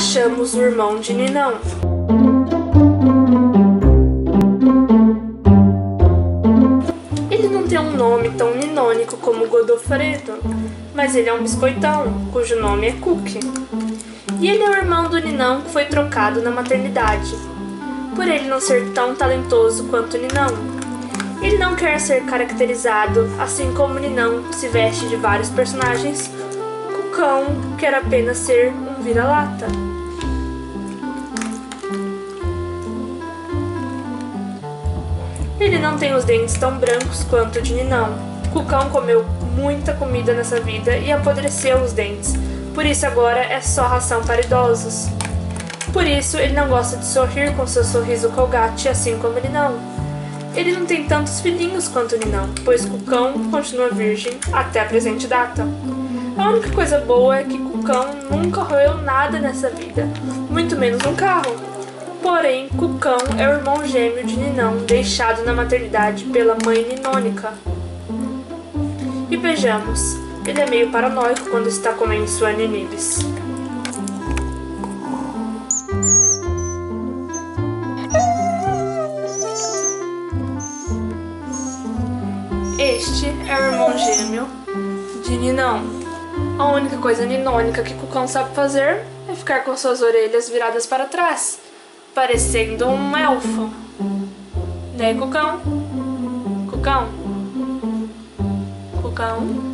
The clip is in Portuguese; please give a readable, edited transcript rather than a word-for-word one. achamos o irmão de Ninão. Ele não tem um nome tão ninônico como Godofredo, mas ele é um biscoitão, cujo nome é Cookie. E ele é o irmão do Ninão que foi trocado na maternidade, por ele não ser tão talentoso quanto Ninão. Ele não quer ser caracterizado, assim como Ninão se veste de vários personagens, o cão quer apenas ser um vira-lata. Ele não tem os dentes tão brancos quanto o de Ninão. O cão comeu muita comida nessa vida e apodreceu os dentes, por isso agora é só ração para idosos. Por isso ele não gosta de sorrir com seu sorriso colgate, assim como Ninão. Ele não tem tantos filhinhos quanto Ninão, pois Cucão continua virgem até a presente data. A única coisa boa é que Cucão nunca roeu nada nessa vida, muito menos um carro. Porém, Cucão é o irmão gêmeo de Ninão, deixado na maternidade pela mãe ninônica. E vejamos, ele é meio paranoico quando está comendo sua nenibis. Este é o irmão gêmeo de Ninão. A única coisa ninônica que Cucão sabe fazer é ficar com suas orelhas viradas para trás, parecendo um elfo. Né, Cucão? Cucão? Cucão?